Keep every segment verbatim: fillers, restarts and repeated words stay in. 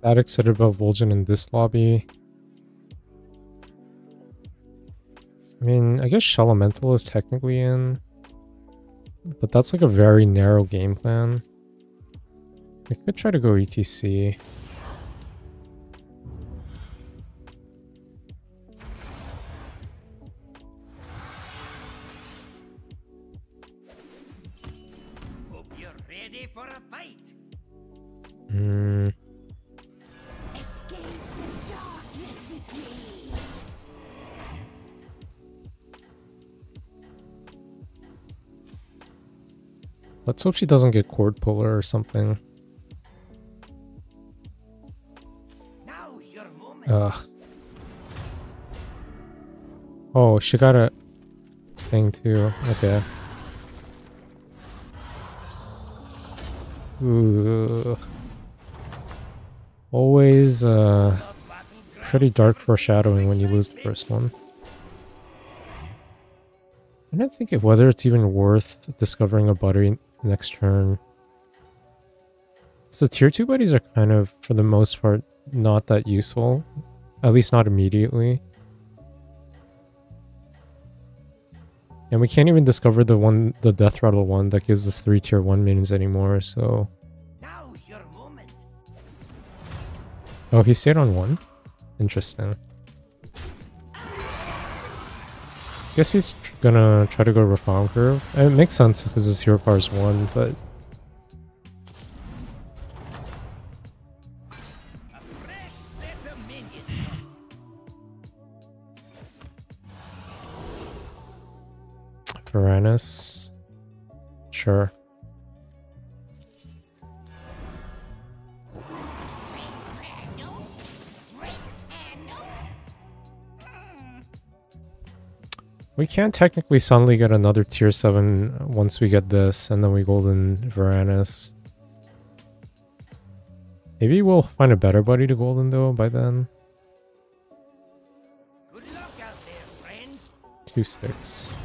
That excited about Vol'jin in this lobby. I mean, I guess Shellamental is technically in, but that's like a very narrow game plan. I could try to go E T C. Hmm. Escape the darkness with me. Let's hope she doesn't get cord puller or something. Now's your moment. Ugh. Oh, she got a thing too. Okay. Ooh. Always uh, pretty dark foreshadowing when you lose the first one. I don't think if whether it's even worth discovering a buddy next turn. So tier two buddies are kind of, for the most part, not that useful. At least not immediately. And we can't even discover the one, the Deathrattle one that gives us three tier one minions anymore, so... Oh, he stayed on one? Interesting. Guess he's tr gonna try to go Reform Curve. And it makes sense because his hero power is one, but... Varanus? Sure. We can technically suddenly get another tier seven once we get this, and then we golden Varanus. Maybe we'll find a better buddy to golden though by then. Good luck out there, friend. Two six.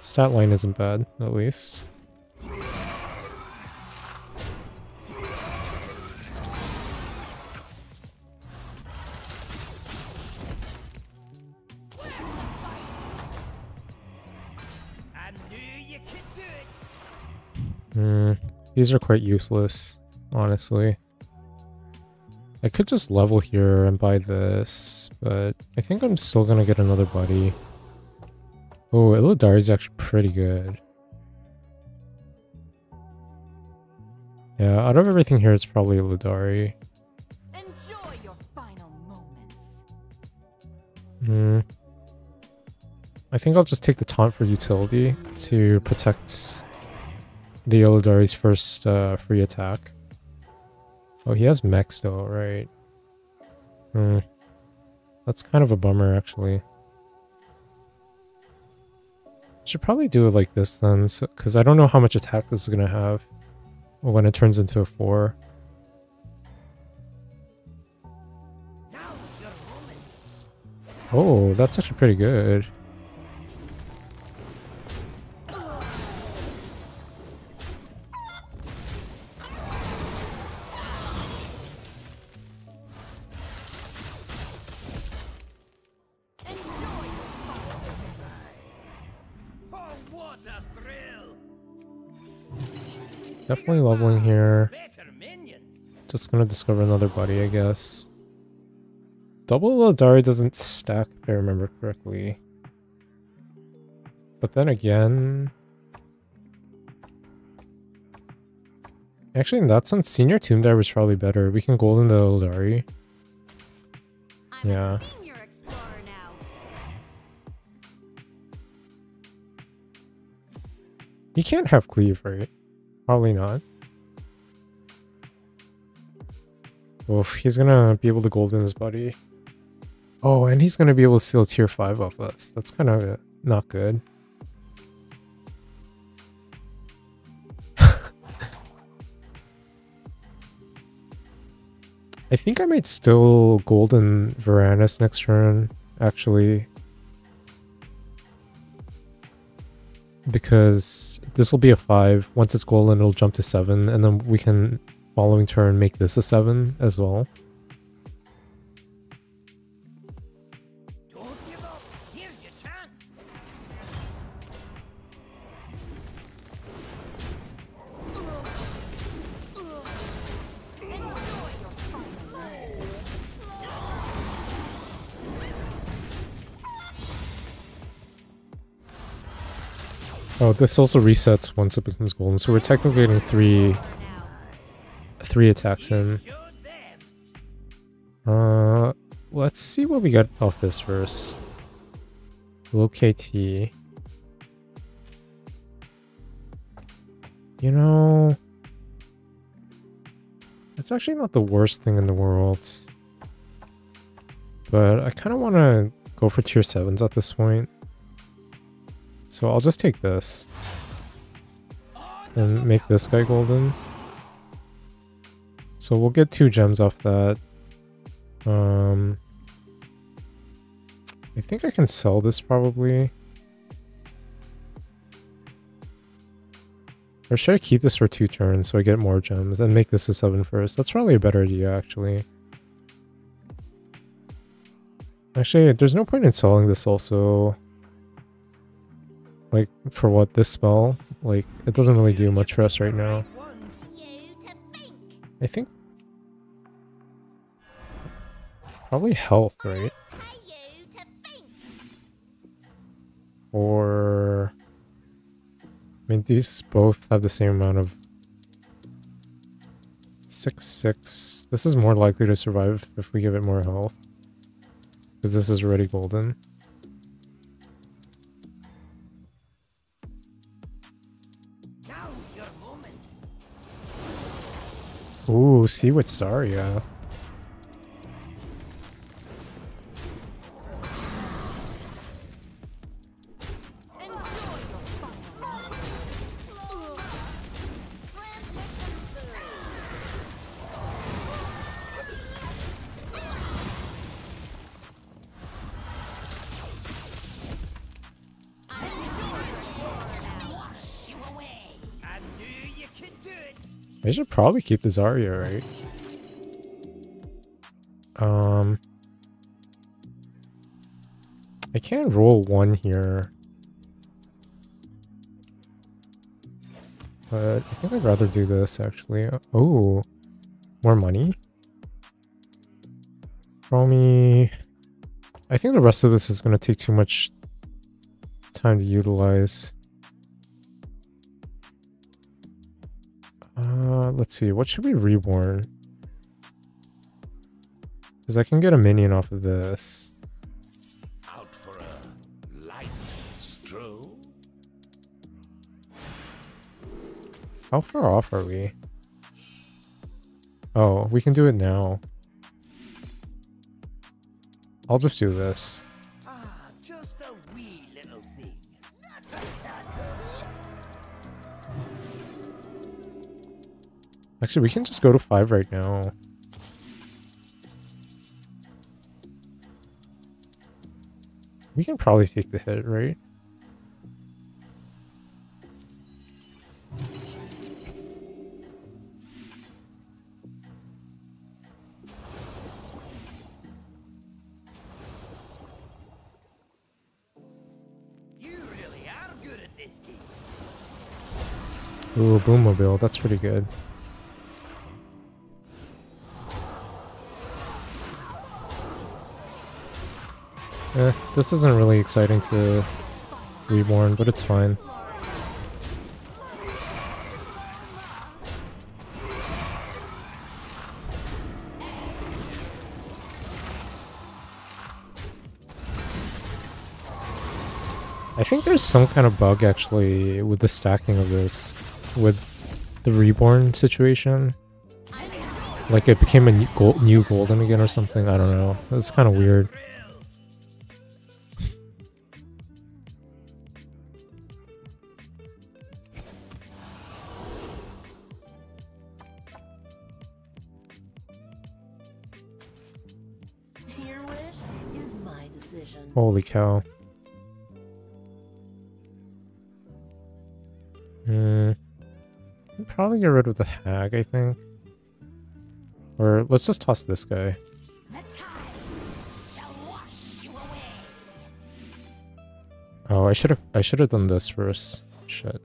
Stat line isn't bad, at least. Mm, these are quite useless, honestly. I could just level here and buy this, but I think I'm still gonna get another buddy. Oh, Eldari is actually pretty good. Yeah, out of everything here, it's probably Eldari. Enjoy your final moments. Hmm. I think I'll just take the taunt for utility to protect the Eldari's first uh, free attack. Oh, he has mechs though, right? Hmm. That's kind of a bummer, actually. Should probably do it like this then, because so, I don't know how much attack this is going to have when it turns into a four. Oh, that's actually pretty good. Definitely leveling here. Just gonna discover another buddy, I guess. Double Eldari doesn't stack, if I remember correctly. But then again... Actually, in that sense, Senior Tomb Diver is probably better. We can golden the Eldari. Yeah. You can't have Cleave, right? Probably not. Oof, he's gonna be able to golden his buddy. Oh, and he's gonna be able to steal tier five off us. That's kind of not good. I think I might still golden Varanus next turn, actually. Because this will be a five. Once it's golden, it'll jump to seven, and then we can Following turn, make this a seven as well. Don't give up. Here's your chance. Enjoy your fight. Oh, this also resets once it becomes golden, so we're technically getting three three attacks in. Uh, let's see what we got off this first. Low K T. You know, it's actually not the worst thing in the world, but I kind of want to go for tier sevens at this point. So I'll just take this and make this guy golden. So we'll get two gems off that. Um, I think I can sell this probably. Or should I keep this for two turns so I get more gems and make this a seven first? That's probably a better idea, actually. Actually, there's no point in selling this also. Like, for what? This spell? Like, it doesn't really do much for us right now. I think probably health, right? Or I mean, these both have the same amount of six six. This is more likely to survive if we give it more health, because this is already golden. Ooh, see what Zarya. They should probably keep the Zarya, right? Um, I can't roll one here, but I think I'd rather do this actually. Oh, more money. Throw me. I think the rest of this is gonna take too much time to utilize. Uh, let's see, what should we reborn? Because I can get a minion off of this. Out for a light stroll. How far off are we? Oh, we can do it now. I'll just do this. Ah, just a wee little thing. Actually, we can just go to five right now. We can probably take the hit, right? You really are good at this game. Ooh, Boommobile, that's pretty good. Eh, this isn't really exciting to Reborn, but it's fine. I think there's some kind of bug actually with the stacking of this, with the Reborn situation. Like it became a new, gold, new golden again or something, I don't know. It's kind of weird. Holy cow. Hmm. Probably get rid of the hag, I think. Or let's just toss this guy. The tide shall wash you away. Oh, I should have I should have done this first. Shit.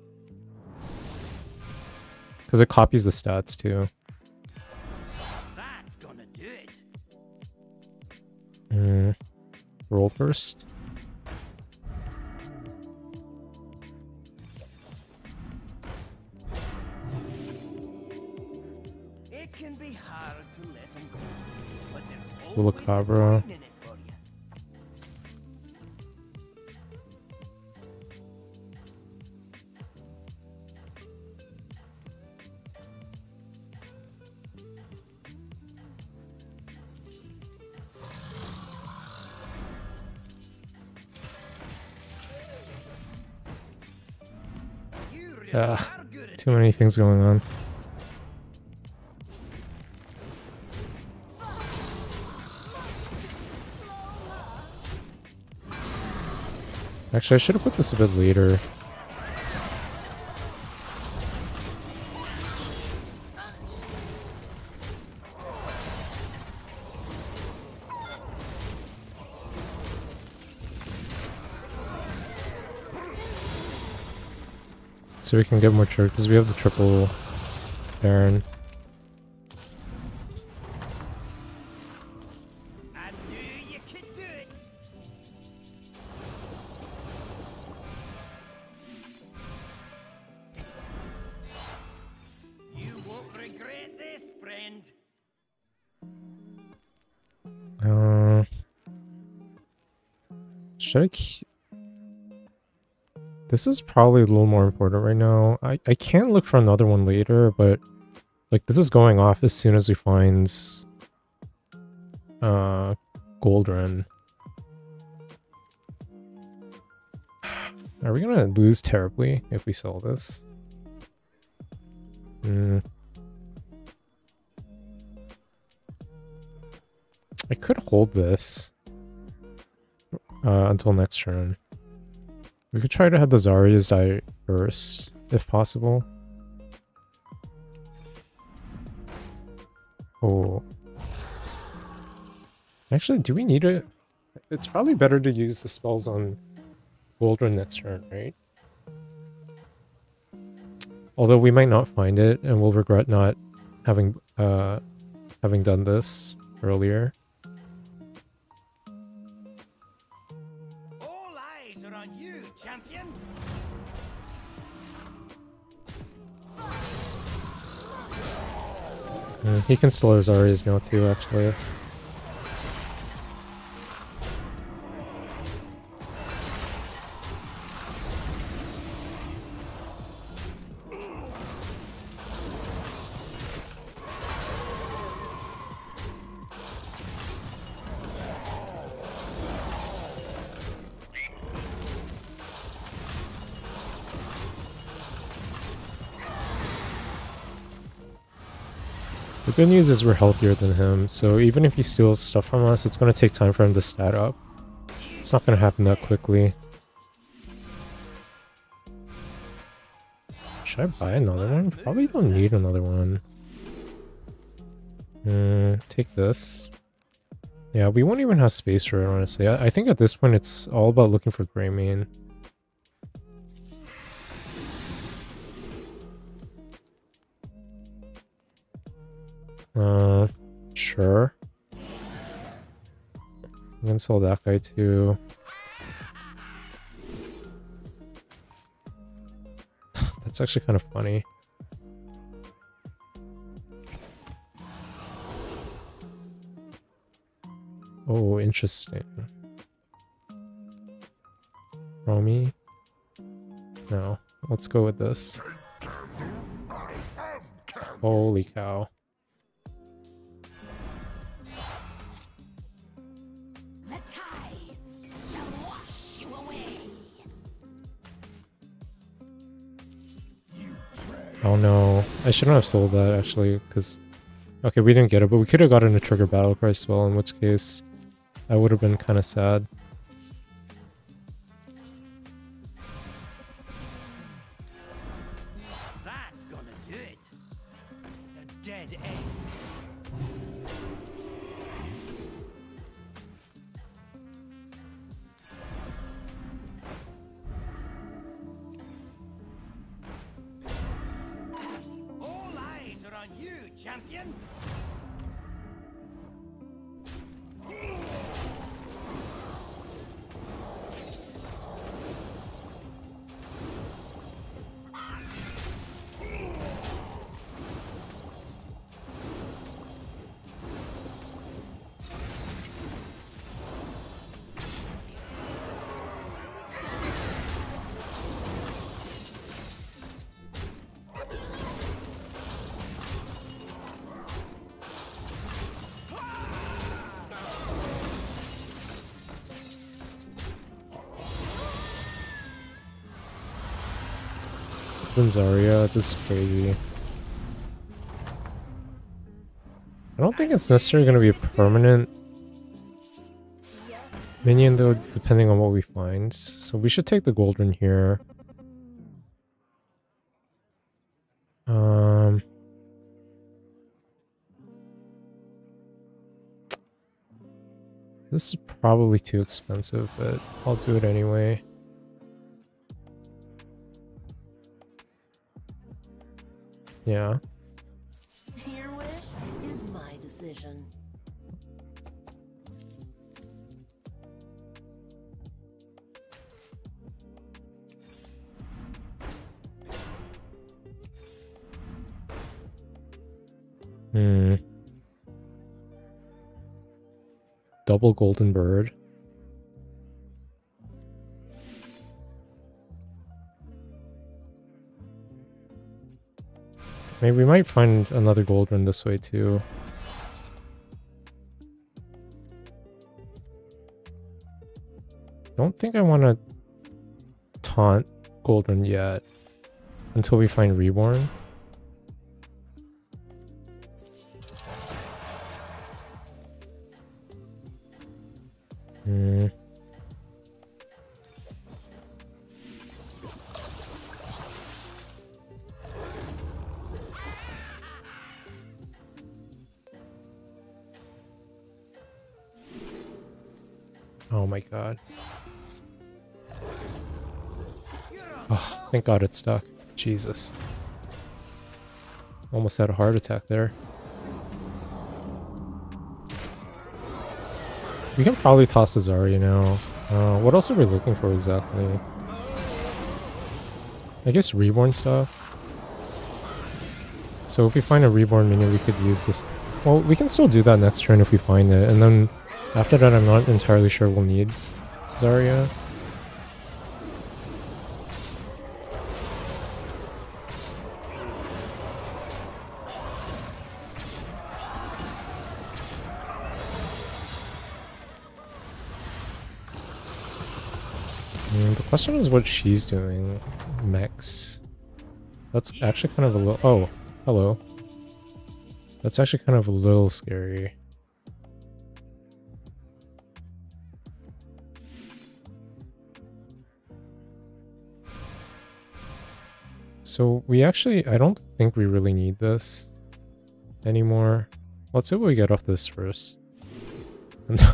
Because it copies the stats too. That's gonna do it. Mm. Roll first. Cabra. Ah, too many things going on. Actually, I should have put this a bit later. So we can get more trigger, because we have the triple Baron. Should I keep... This is probably a little more important right now. I, I can look for another one later, but like this is going off as soon as we find uh, Goldrinn. Are we gonna lose terribly if we sell this? Mm. I could hold this. Uh, until next turn. We could try to have the Zaryas die first, if possible. Oh. Actually, do we need it? It's probably better to use the spells on Goldrinn next turn, right? Although we might not find it, and we'll regret not having, uh, having done this earlier. Mm, he can slow Zarya's now too, actually. Good news is we're healthier than him, so even if he steals stuff from us, it's going to take time for him to stat up. It's not going to happen that quickly. Should I buy another one? Probably don't need another one. Mm, take this. Yeah, we won't even have space for it, honestly. I, I think at this point it's all about looking for Greymane. Uh, sure. I'm gonna sell that guy too. That's actually kind of funny. Oh, interesting. Romy? No. Let's go with this. Holy cow. Oh no, I shouldn't have sold that actually, because... Okay, we didn't get it, but we could have gotten a trigger battlecry spell, in which case I would have been kind of sad. That's gonna do it! It's a dead end. champion? Zarya, this is crazy. I don't think it's necessarily going to be a permanent minion though, depending on what we find. So we should take the Goldrinn here. Um, this is probably too expensive, but I'll do it anyway. Yeah. Your wish is my decision. Hmm. Double golden bird. Maybe we might find another Goldrinn this way too. Don't think I want to taunt Goldrinn yet until we find Reborn. Hmm. Oh my god. Oh, thank god it stuck. Jesus. Almost had a heart attack there. We can probably toss the Zarya now. Uh, what else are we looking for exactly? I guess Reborn stuff. So if we find a Reborn minion, we could use this. Well, we can still do that next turn if we find it, and then after that, I'm not entirely sure we'll need Zarya. And the question is what she's doing. Max. That's actually kind of a little... Oh, hello. That's actually kind of a little scary. So we actually, I don't think we really need this anymore. Let's see what we get off this first.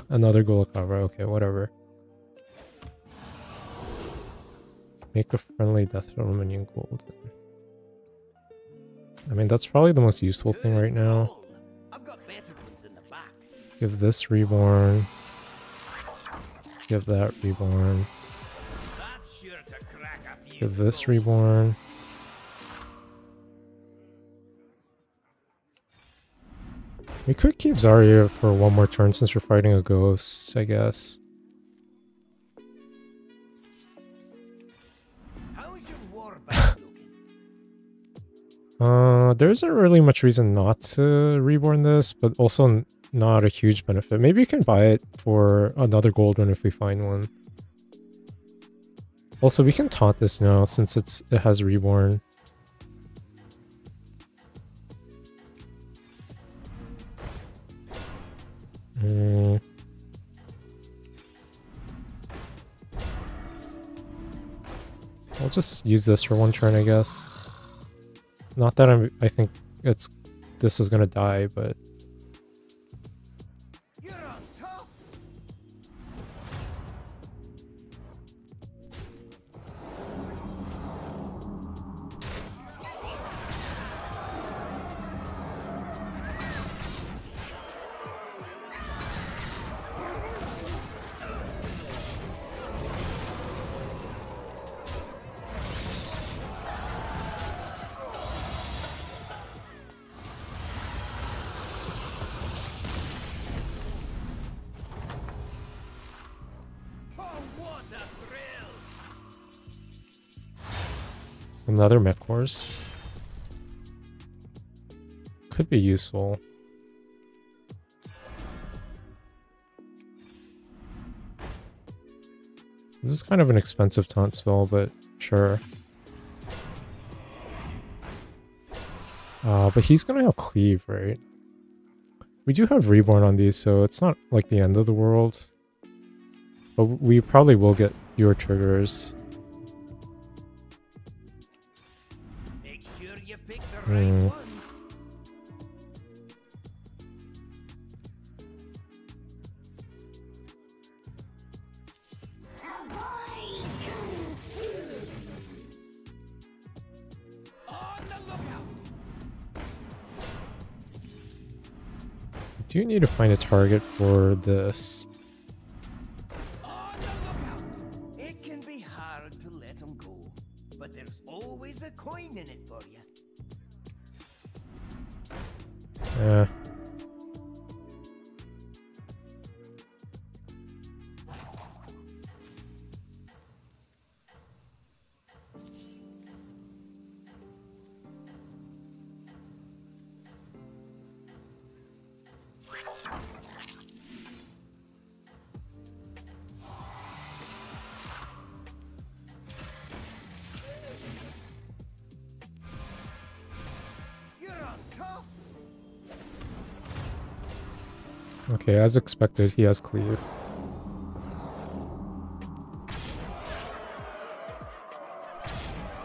Another Golokava, okay, whatever. Make a friendly Deathrattle minion golden. I mean, that's probably the most useful thing right now. Give this Reborn. Give that Reborn. Give this Reborn. We could keep Zarya for one more turn since we're fighting a ghost, I guess. uh, there isn't really much reason not to Reborn this, but also not a huge benefit. Maybe you can buy it for another Goldrinn if we find one. Also, we can taunt this now since it's it has Reborn. Mm. I'll just use this for one turn, I guess. Not that I'm, I think it's this is gonna die, but you're on top. Another mech horse. Could be useful. This is kind of an expensive taunt spell, but sure. Uh, but he's gonna have Cleave, right? We do have Reborn on these, so it's not like the end of the world. But we probably will get fewer triggers. Make sure you pick the right mm. one. Do need to find a target for this. On the lookout. It can be hard to let them go, but there's always a coin in it for you. Yeah. Okay, as expected, he has Cleave.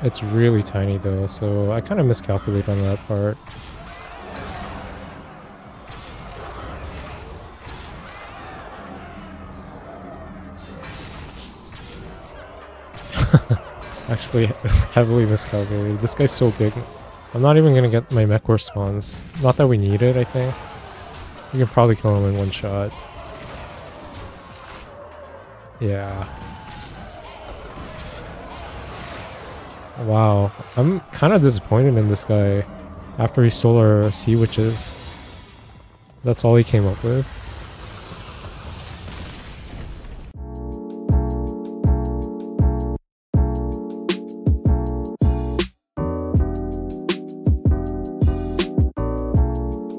It's really tiny though, so I kind of miscalculate on that part. Actually, heavily miscalculated. This guy's so big. I'm not even gonna get my mech horse spawns. Not that we need it, I think. You can probably kill him in one shot. Yeah. Wow. I'm kind of disappointed in this guy after he stole our sea witches. That's all he came up with.